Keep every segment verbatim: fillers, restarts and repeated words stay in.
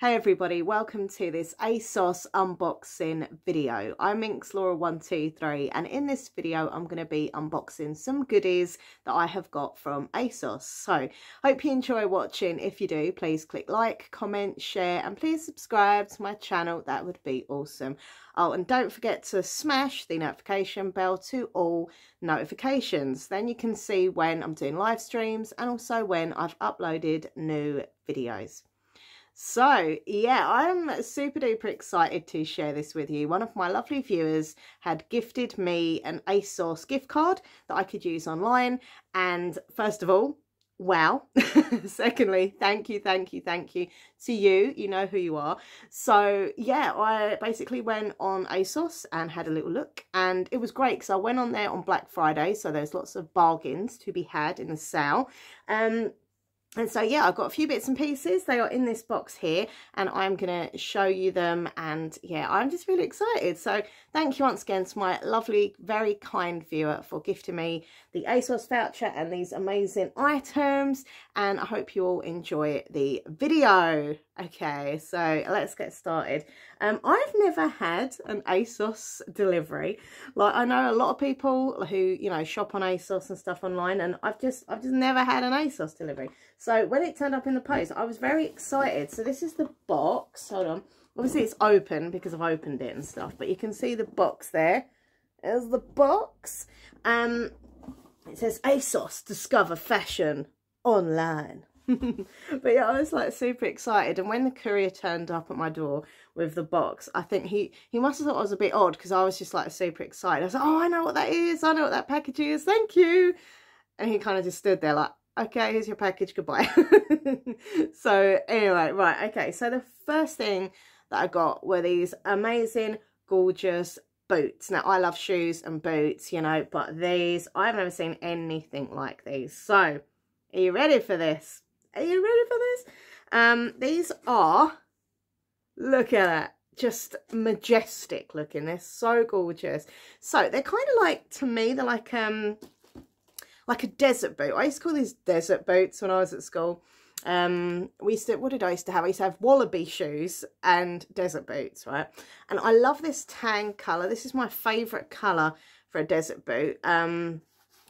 Hey everybody, welcome to this ASOS unboxing video. I'm Minx Laura one two three and in this video I'm going to be unboxing some goodies that I have got from ASOS. So hope you enjoy watching. If you do, please click like, comment, share and please subscribe to my channel. That would be awesome. Oh, and don't forget to smash the notification bell to all notifications. Then you can see when I'm doing live streams and also when I've uploaded new videos. So yeah, I'm super duper excited to share this with you. One of my lovely viewers had gifted me an ASOS gift card that I could use online. And first of all, wow. Secondly, thank you, thank you, thank you to you. You know who you are. So yeah, I basically went on ASOS and had a little look and it was great because I went on there on Black Friday. So there's lots of bargains to be had in the sale. Um, And so, yeah, I've got a few bits and pieces. They are in this box here and I'm going to show you them. And yeah, I'm just really excited. So thank you once again to my lovely, very kind viewer for gifting me the ASOS voucher and these amazing items. And I hope you all enjoy the video. Okay, so let's get started. Um, I've never had an ASOS delivery. Like, I know a lot of people who, you know, shop on ASOS and stuff online, and I've just, I've just never had an ASOS delivery. So when it turned up in the post, I was very excited. So this is the box. Hold on. Obviously it's open because I've opened it and stuff, but you can see the box there. There's the box. Um, it says ASOS Discover Fashion Online. But yeah, I was like super excited, and when the courier turned up at my door with the box, I think he he must have thought I was a bit odd because I was just like super excited. I was like, oh, I know what that is, I know what that package is, thank you. And he kind of just stood there like, okay, here's your package, goodbye. So anyway, right, okay, so the first thing that I got were these amazing gorgeous boots. Now I love shoes and boots, you know, but these, I've never seen anything like these. So are you ready for this? Are you ready for this? Um, these are, look at that, just majestic looking. They're so gorgeous. So they're kind of like, to me, they're like um, like a desert boot. I used to call these desert boots when I was at school. Um, we used to, what did I used to have? I used to have wallaby shoes and desert boots, right? And I love this tan colour. This is my favourite colour for a desert boot. Um,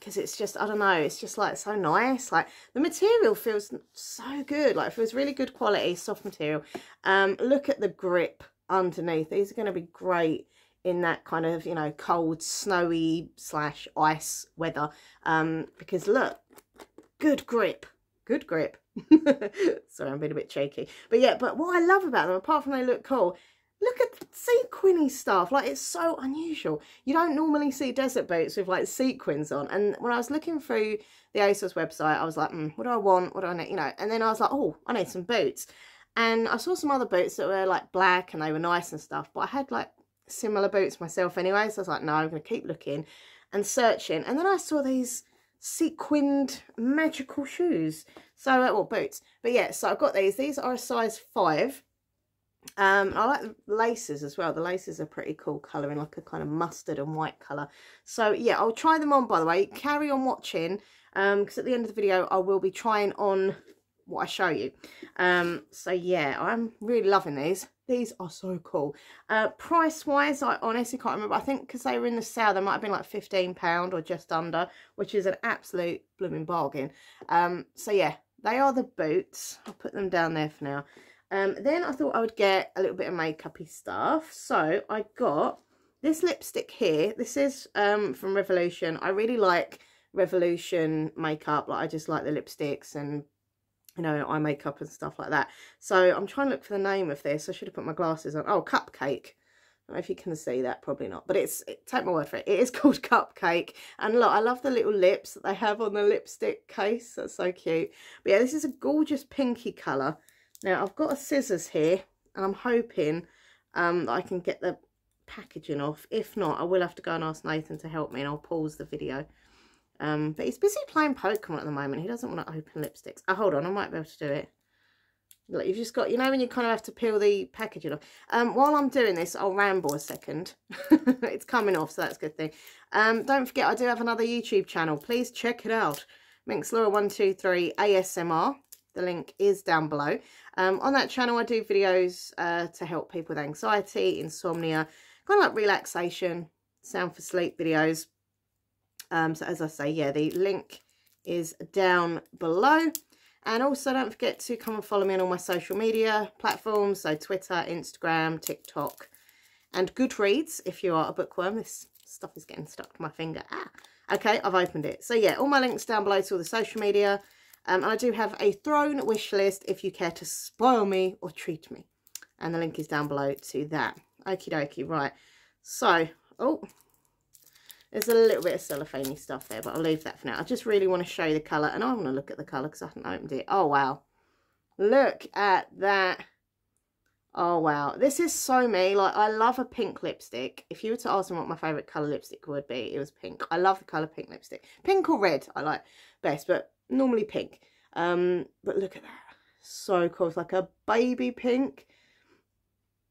because it's just, I don't know, it's just like so nice. Like the material feels so good, like it feels really good quality, soft material. Um look at the grip underneath. These are going to be great in that kind of, you know, cold, snowy slash ice weather, um because look, good grip, good grip. Sorry, I'm being a bit cheeky, but yeah, but what I love about them, apart from they look cool, look at the sequiny stuff. Like, it's so unusual. You don't normally see desert boots with like sequins on. And when I was looking through the ASOS website, I was like, mm, what do I want? What do I need? You know, and then I was like, oh, I need some boots. And I saw some other boots that were like black and they were nice and stuff. But I had like similar boots myself anyway. So I was like, no, I'm going to keep looking and searching. And then I saw these sequined magical shoes. So, uh, well, boots. But yeah, so I've got these. These are a size five. um I like the laces as well. The laces are pretty cool color, in like a kind of mustard and white color. So yeah, I'll try them on. By the way, carry on watching, um because at the end of the video I will be trying on what I show you. Um so yeah, I'm really loving these. These are so cool. Uh price wise, I honestly can't remember. I think because they were in the sale, they might have been like fifteen pound or just under, which is an absolute blooming bargain. Um so yeah, they are the boots. I'll put them down there for now. Um, then I thought I would get a little bit of makeup-y stuff. So I got this lipstick here. This is um, from Revolution. I really like Revolution makeup. Like, I just like the lipsticks and, you know, eye makeup and stuff like that. So I'm trying to look for the name of this. I should have put my glasses on. Oh, Cupcake. I don't know if you can see that, probably not, but it's, it, take my word for it, it is called Cupcake. And look, I love the little lips that they have on the lipstick case. That's so cute. But yeah, this is a gorgeous pinky colour. Now, I've got a scissors here, and I'm hoping um, that I can get the packaging off. If not, I will have to go and ask Nathan to help me, and I'll pause the video. Um, but he's busy playing Pokemon at the moment. He doesn't want to open lipsticks. Oh, hold on. I might be able to do it. Look, you've just got, you know, when you kind of have to peel the packaging off. Um, while I'm doing this, I'll ramble a second. It's coming off, so that's a good thing. Um, don't forget, I do have another YouTube channel. Please check it out. Minx Laura one two three A S M R. The link is down below. Um, on that channel, I do videos uh, to help people with anxiety, insomnia, kind of like relaxation, sound for sleep videos. Um, so as I say, yeah, the link is down below. And also don't forget to come and follow me on all my social media platforms. So Twitter, Instagram, TikTok, and Goodreads if you are a bookworm. This stuff is getting stuck to my finger. Ah, okay, I've opened it. So yeah, all my links down below to all the social media. Um, and I do have a Throne wish list if you care to spoil me or treat me. And the link is down below to that. Okie dokie, right. So, oh, there's a little bit of cellophane-y stuff there, but I'll leave that for now. I just really want to show you the colour, and I want to look at the colour because I haven't opened it. Oh, wow. Look at that. Oh, wow. This is so me. Like, I love a pink lipstick. If you were to ask me what my favourite colour lipstick would be, it was pink. I love the colour pink lipstick. Pink or red, I like best, but normally pink. Um but look at that, so cool. It's like a baby pink.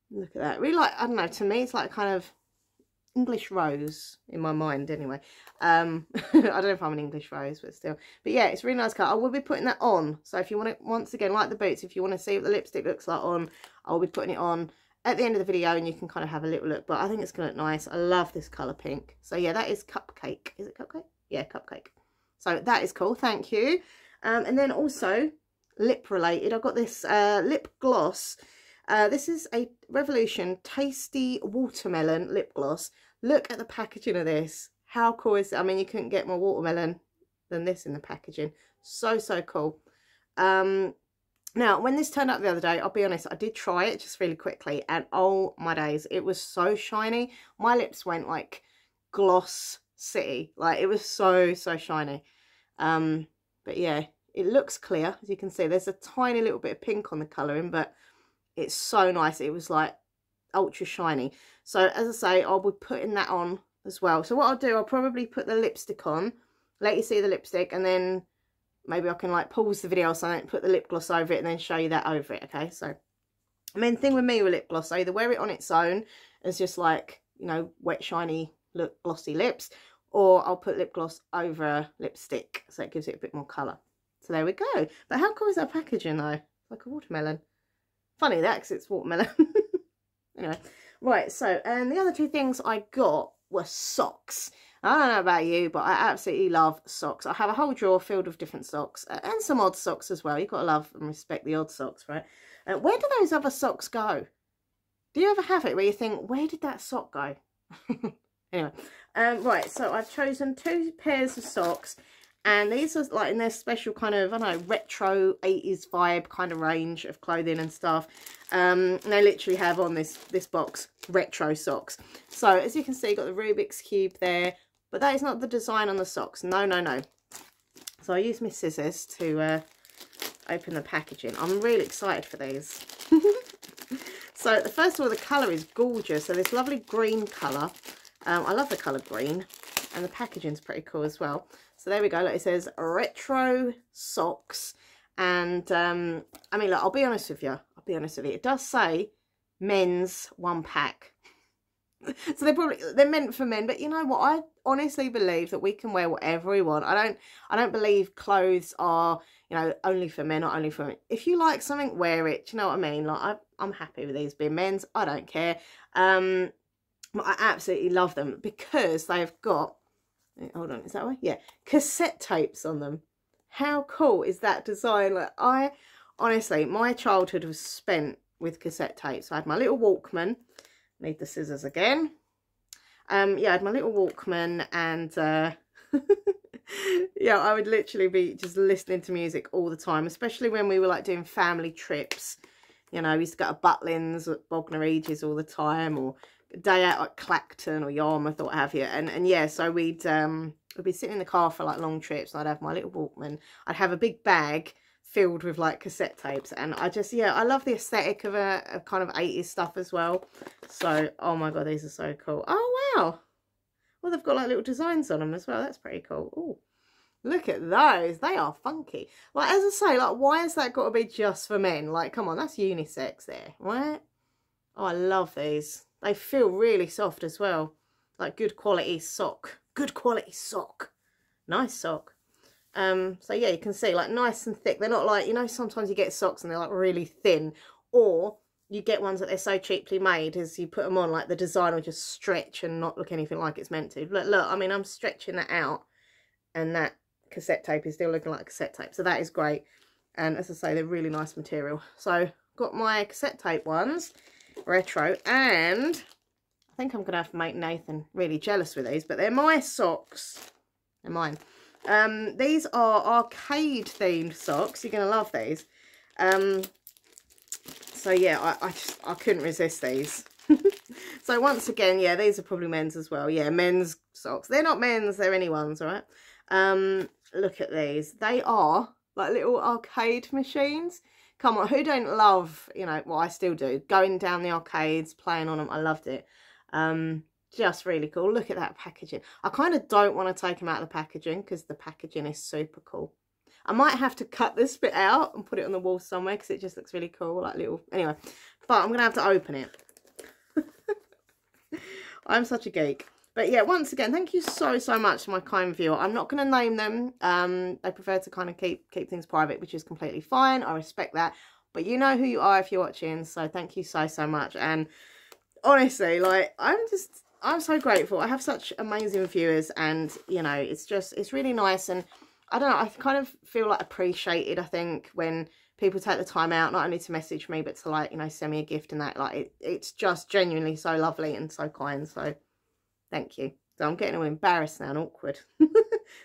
Look at that. Really, like, I don't know, to me it's like kind of English rose in my mind anyway. um I don't know if I'm an English rose, but still. But yeah, it's a really nice colour. I will be putting that on, so if you want to, once again, like the boots, if you want to see what the lipstick looks like on, I'll be putting it on at the end of the video and you can kind of have a little look, but I think it's gonna look nice. I love this colour pink. So yeah, that is Cupcake. Is it Cupcake? Yeah, Cupcake. So that is cool, thank you. Um, and then also, lip related, I've got this uh, lip gloss. Uh, this is a Revolution Tasty Watermelon lip gloss. Look at the packaging of this. How cool is it? I mean, you couldn't get more watermelon than this in the packaging. So, so cool. Um, now, when this turned up the other day, I'll be honest, I did try it just really quickly. And oh my days, it was so shiny. My lips went like gloss city, like it was so so shiny. Um but yeah, it looks clear, as you can see. There's a tiny little bit of pink on the colouring, but it's so nice. It was like ultra shiny. So as I say, I'll be putting that on as well. So what I'll do, I'll probably put the lipstick on, let you see the lipstick, and then maybe I can like pause the video or something, put the lip gloss over it, and then show you that over it. Okay, so I mean, the thing with me with lip gloss, I either wear it on its own as just like, you know, wet shiny look, glossy lips, or I'll put lip gloss over lipstick so it gives it a bit more colour. So there we go. But how cool is that packaging though? Like a watermelon. Funny that, because it's watermelon. Anyway, right, so and the other two things I got were socks. I don't know about you, but I absolutely love socks. I have a whole drawer filled with different socks, uh, and some odd socks as well. You've got to love and respect the odd socks, right? Uh, where do those other socks go? Do you ever have it where you think, where did that sock go? Anyway, um, right, so I've chosen two pairs of socks, and these are like in their special kind of, I don't know, retro eighties vibe kind of range of clothing and stuff. Um, and they literally have on this, this box, retro socks. So as you can see, you've got the Rubik's Cube there, but that is not the design on the socks. No, no, no. So I use my scissors to uh, open the packaging. I'm really excited for these. So the first of all, the colour is gorgeous. So this lovely green colour. Um, I love the colour green, and the packaging's pretty cool as well. So there we go. Like it says, retro socks. And um, I mean, look, I'll be honest with you. I'll be honest with you. It does say men's one pack. So they're probably they're meant for men. But you know what? I honestly believe that we can wear whatever we want. I don't. I don't believe clothes are, you know, only for men or only for women. If you like something, wear it. Do you know what I mean? Like I, I'm happy with these being men's. I don't care. Um. I absolutely love them because they've got, hold on, is that way? Yeah, cassette tapes on them. How cool is that design? Like, I honestly, my childhood was spent with cassette tapes. I had my little Walkman. Need the scissors again. Um, yeah, I had my little Walkman, and uh, yeah, I would literally be just listening to music all the time, especially when we were like doing family trips. You know, we used to go to Butlins, Bognor Regis all the time, or day out at Clacton or Yarmouth or what have you, and and yeah, so we'd um we'd be sitting in the car for like long trips, and I'd have my little Walkman. I'd have a big bag filled with like cassette tapes, and I just, yeah, I love the aesthetic of a of kind of eighties stuff as well. So oh my god, these are so cool. Oh wow, well they've got like little designs on them as well. That's pretty cool. Oh, look at those, they are funky. Like as I say, like why has that got to be just for men? Like come on, that's unisex there, right? Oh, I love these. They feel really soft as well, like good quality sock. Good quality sock. Nice sock. Um, so yeah, you can see, like, nice and thick. They're not like, you know, sometimes you get socks and they're like really thin, or you get ones that they're so cheaply made as you put them on, like the design will just stretch and not look anything like it's meant to. Look, look, I mean, I'm stretching that out and that cassette tape is still looking like cassette tape. So that is great. And as I say, they're really nice material. So got my cassette tape ones, retro, and I think I'm going to have to make Nathan really jealous with these, but they're my socks. They're mine. Um, these are arcade themed socks. You're going to love these. Um, so yeah, I, I just, I couldn't resist these. So once again, yeah, these are probably men's as well. Yeah, men's socks. They're not men's, they're anyone's, all right? Um, look at these. They are like little arcade machines. Come on, who don't love, you know, well, I still do, going down the arcades, playing on them. I loved it. Um, just really cool. Look at that packaging. I kind of don't want to take them out of the packaging because the packaging is super cool. I might have to cut this bit out and put it on the wall somewhere because it just looks really cool, like little, anyway. But I'm going to have to open it. I'm such a geek. But yeah, once again, thank you so, so much to my kind viewer. I'm not going to name them. Um, I prefer to kind of keep keep things private, which is completely fine. I respect that. But you know who you are if you're watching, so thank you so, so much. And honestly, like, I'm just, I'm so grateful. I have such amazing viewers and, you know, it's just, it's really nice. And I don't know, I kind of feel like appreciated, I think, when people take the time out, not only to message me, but to, like, you know, send me a gift and that. Like, it, it's just genuinely so lovely and so kind, so... thank you. So I'm getting all embarrassed now and awkward.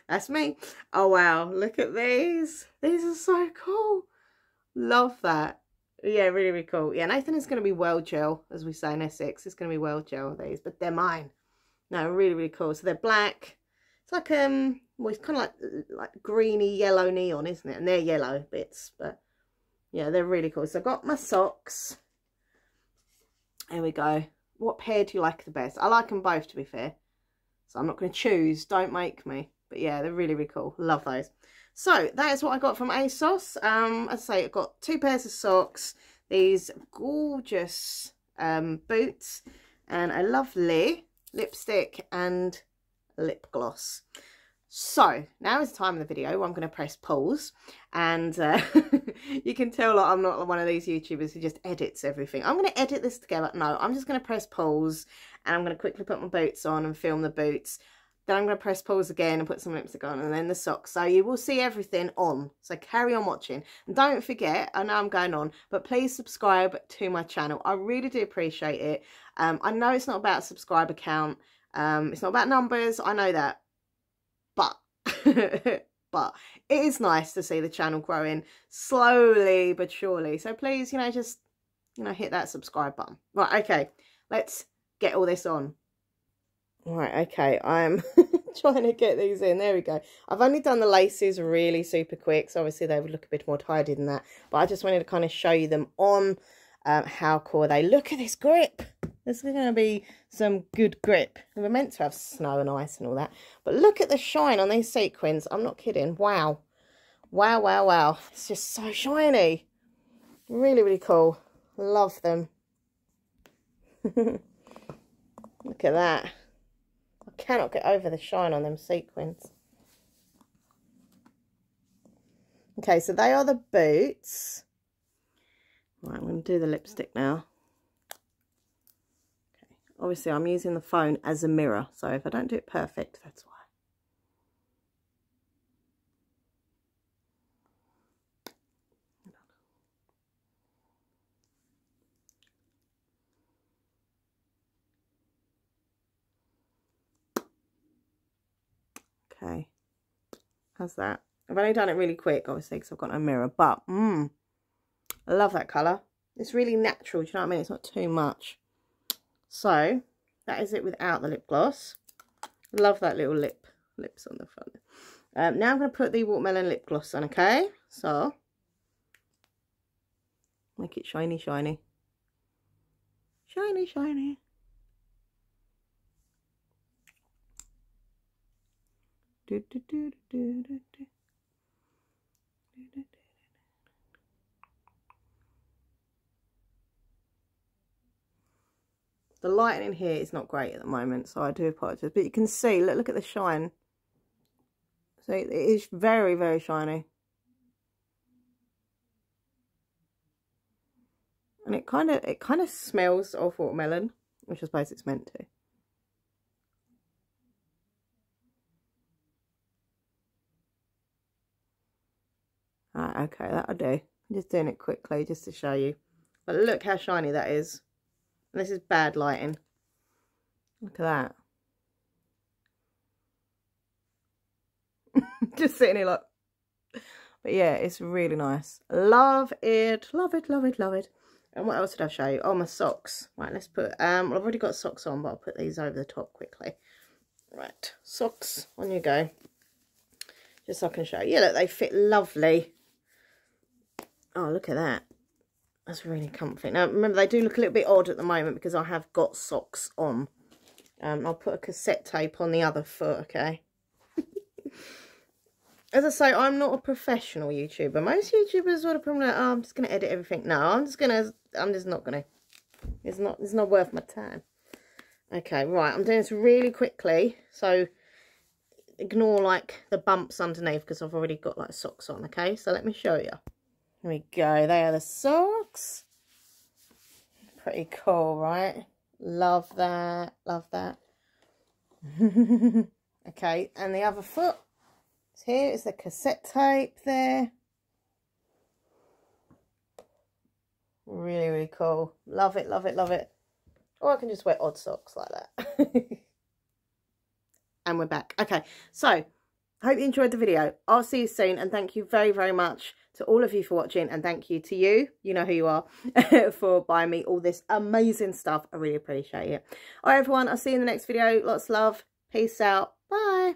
That's me. Oh, wow. Look at these. These are so cool. Love that. Yeah, really, really cool. Yeah, Nathan is going to be well gel, as we say in Essex. It's going to be well gel, these, but they're mine. No, really, really cool. So they're black. It's like, um, well, it's kind of like, like greeny yellow neon, isn't it? And they're yellow bits, but yeah, they're really cool. So I've got my socks. There we go. What pair do you like the best? I like them both, to be fair. So I'm not going to choose. Don't make me. But yeah, they're really, really cool. Love those. So that is what I got from ASOS. Um, as I say, I've got two pairs of socks, these gorgeous um, boots, and a lovely lipstick and lip gloss. So now is the time in the video where I'm going to press pause, and uh, you can tell that I'm not one of these YouTubers who just edits everything. I'm going to edit this together. No, I'm just going to press pause and I'm going to quickly put my boots on and film the boots. Then I'm going to press pause again and put some lipstick on and then the socks. So you will see everything on. So carry on watching. And don't forget, I know I'm going on, but please subscribe to my channel. I really do appreciate it. Um, I know it's not about subscriber count. Um, it's not about numbers. I know that. But, but it is nice to see the channel growing slowly but surely. So please, you know, just, you know, hit that subscribe button. Right, okay, let's get all this on. Right, okay, I'm trying to get these in. There we go. I've only done the laces really super quick, so obviously they would look a bit more tidy than that. But I just wanted to kind of show you them on, um, how cool they look. Look at this grip. This is going to be some good grip. We're meant to have snow and ice and all that. But look at the shine on these sequins. I'm not kidding. Wow. Wow, wow, wow. It's just so shiny. Really, really cool. Love them. Look at that. I cannot get over the shine on them sequins. Okay, so they are the boots. Right, I'm going to do the lipstick now. Obviously, I'm using the phone as a mirror, so if I don't do it perfect, that's why. Okay, how's that? I've only done it really quick, obviously, because I've got no mirror, but mmm, I love that colour. It's really natural, do you know what I mean? It's not too much. So that is it without the lip gloss. Love that little lip lips on the front. Um, now I'm going to put the watermelon lip gloss on. Okay, so make it shiny, shiny, shiny, shiny. Do, do, do, do, do, do. Do, do, do. The lighting in here is not great at the moment, so I do apologise. But you can see, look, look at the shine. So it is very, very shiny. And it kind of it kind of smells of watermelon, which I suppose it's meant to. Right, okay, that'll do. I'm just doing it quickly just to show you. But look how shiny that is. And this is bad lighting. Look at that. Just sitting here like... But yeah, it's really nice. Love it. Love it, love it, love it. And what else did I show you? Oh, my socks. Right, let's put... Um, well, I've already got socks on, but I'll put these over the top quickly. Right, socks. On you go. Just so I can show you. Yeah, look, they fit lovely. Oh, look at that. That's really comfy. Now, remember, they do look a little bit odd at the moment because I have got socks on. Um, I'll put a cassette tape on the other foot, okay? As I say, I'm not a professional YouTuber. Most YouTubers would have probably like, oh, I'm just going to edit everything. No, I'm just going to, I'm just not going to. It's not, it's not worth my time. Okay, right, I'm doing this really quickly. So, ignore, like, the bumps underneath because I've already got, like, socks on, okay? So, let me show you. Here we go. They are the socks. Pretty cool, right? Love that. Love that. Okay, and the other foot. It's here. It's the cassette tape there. Really, really cool. Love it, love it, love it. Or I can just wear odd socks like that. And we're back. Okay, so... Hope you enjoyed the video. I'll see you soon, and thank you very, very much to all of you for watching, and thank you to you, you know who you are, for buying me all this amazing stuff. I really appreciate it. All right, everyone, I'll see you in the next video. Lots of love. Peace out. Bye.